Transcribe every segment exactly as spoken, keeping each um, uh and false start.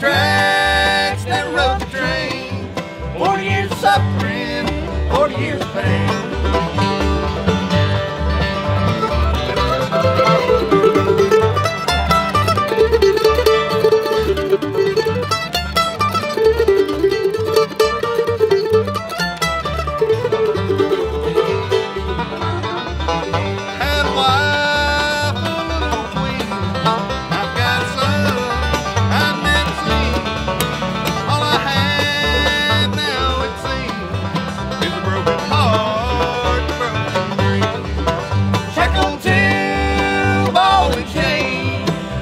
tracks that rode the train. Forty years of suffering, forty years of pain.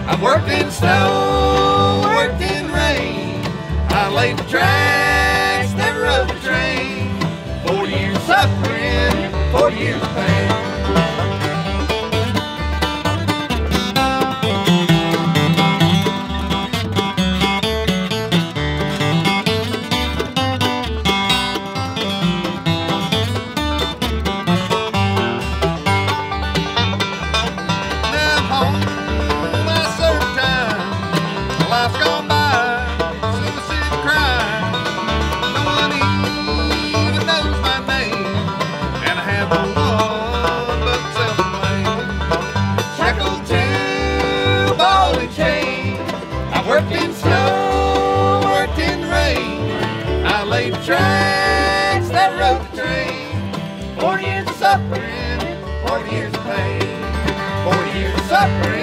I've worked in snow, worked in rain. I laid the tracks, never rode the train. Forty years of suffering, forty years of pain. Life's gone by, suicide crime. No one even knows my name, and I have no one but self-blame. Shackled to a ball and chain. I worked in snow, worked in rain. I laid the tracks that rode the train. Forty years of suffering, forty years of pain. Forty years of suffering.